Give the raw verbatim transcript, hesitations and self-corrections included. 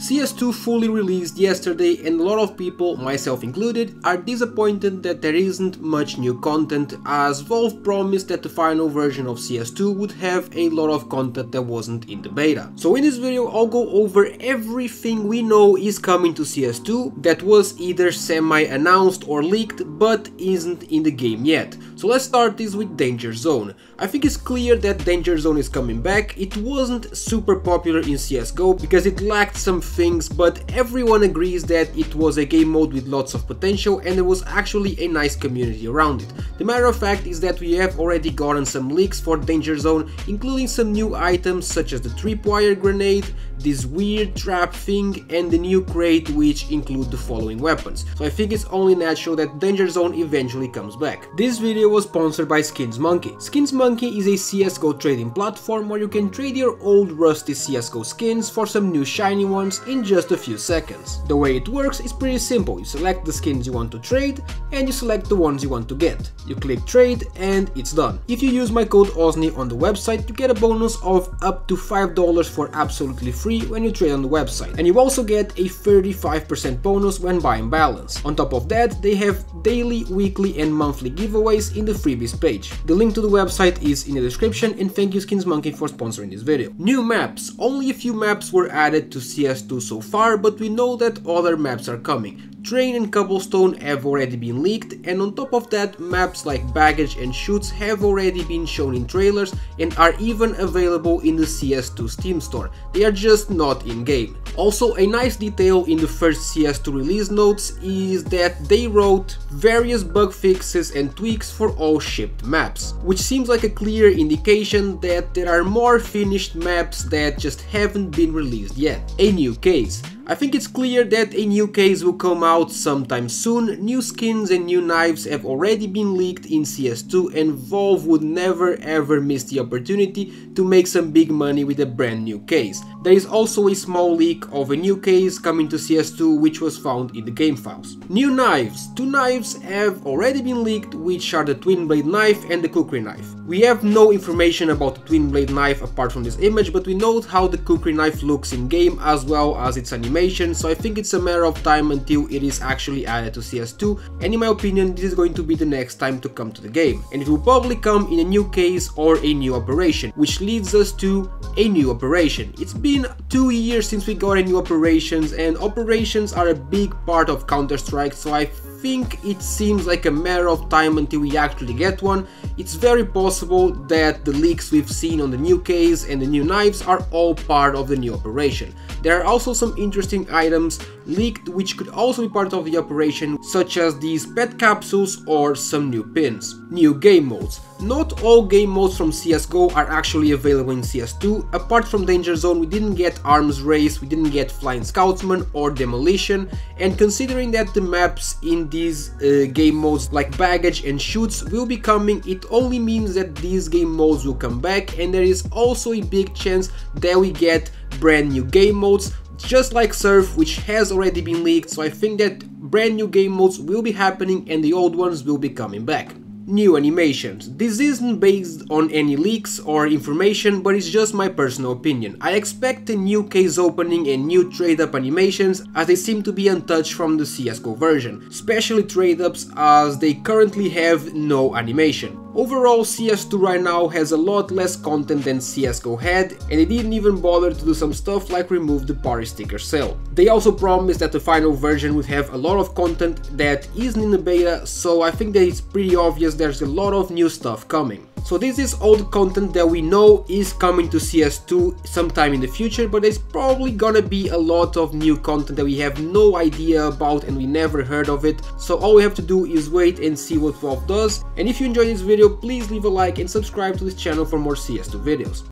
C S two fully released yesterday, and a lot of people, myself included, are disappointed that there isn't much new content, as Valve promised that the final version of C S two would have a lot of content that wasn't in the beta. So in this video I'll go over everything we know is coming to C S two that was either semi-announced or leaked but isn't in the game yet. So let's start this with Danger Zone. I think it's clear that Danger Zone is coming back. It wasn't super popular in C S G O because it lacked some things, but everyone agrees that it was a game mode with lots of potential and there was actually a nice community around it. The matter of fact is that we have already gotten some leaks for Danger Zone, including some new items such as the tripwire grenade, this weird trap thing, and the new crate, which include the following weapons. So I think it's only natural that Danger Zone eventually comes back. This video was sponsored by SkinsMonkey. SkinsMonkey is a C S G O trading platform where you can trade your old rusty C S G O skins for some new shiny ones in just a few seconds. The way it works is pretty simple. You select the skins you want to trade and you select the ones you want to get. You click trade and it's done. If you use my code O Z Z N Y on the website, you get a bonus of up to five dollars for absolutely free when you trade on the website, and you also get a thirty-five percent bonus when buying balance. On top of that, they have daily, weekly and monthly giveaways in the freebies page. The link to the website is in the description, and thank you SkinsMonkey for sponsoring this video. New maps. Only a few maps were added to C S two so far, but we know that other maps are coming. Train and Cobblestone have already been leaked, and on top of that, maps like Baggage and Shoots have already been shown in trailers and are even available in the C S two Steam store. They are just not in-game. Also, a nice detail in the first C S two release notes is that they wrote various bug fixes and tweaks for all shipped maps, which seems like a clear indication that there are more finished maps that just haven't been released yet. A new case. I think it's clear that a new case will come out sometime soon. New skins and new knives have already been leaked in C S two, and Valve would never ever miss the opportunity to make some big money with a brand new case. There is also a small leak of a new case coming to C S two, which was found in the game files. New knives. Two knives have already been leaked, which are the twin blade knife and the Kukri knife. We have no information about the twin blade knife apart from this image, but we know how the Kukri knife looks in game as well as its animation. So I think it's a matter of time until it is actually added to C S two, and in my opinion this is going to be the next time to come to the game, and it will probably come in a new case or a new operation, which leads us to a new operation. It's been two years since we got a new operations, and operations are a big part of Counter Strike, so I think it seems like a matter of time until we actually get one. It's very possible that the leaks we've seen on the new case and the new knives are all part of the new operation. There are also some interesting items leaked which could also be part of the operation, such as these pet capsules or some new pins. New game modes. Not all game modes from C S G O are actually available in C S two. Apart from Danger Zone, we didn't get Arms Race, we didn't get Flying Scoutsman or Demolition, and considering that the maps in these uh, game modes like Baggage and Shoots will be coming, it only means that these game modes will come back, and there is also a big chance that we get brand new game modes, just like Surf, which has already been leaked. So I think that brand new game modes will be happening and the old ones will be coming back. New animations. This isn't based on any leaks or information, but it's just my personal opinion. I expect a new case opening and new trade-up animations, as they seem to be untouched from the C S G O version, especially trade-ups, as they currently have no animation. Overall, C S two right now has a lot less content than C S G O had, and they didn't even bother to do some stuff like remove the Paris sticker sale. They also promised that the final version would have a lot of content that isn't in the beta, so I think that it's pretty obvious there's a lot of new stuff coming. So this is all the content that we know is coming to C S two sometime in the future, but there's probably gonna be a lot of new content that we have no idea about and we never heard of it. So all we have to do is wait and see what Valve does. And if you enjoyed this video, please leave a like and subscribe to this channel for more C S two videos.